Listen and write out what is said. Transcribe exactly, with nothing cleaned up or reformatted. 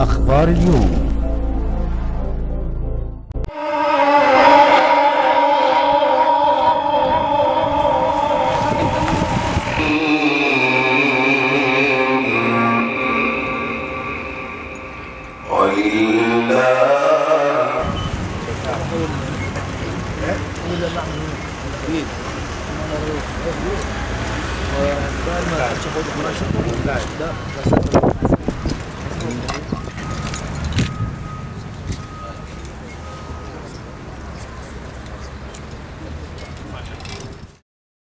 أخبار اليوم.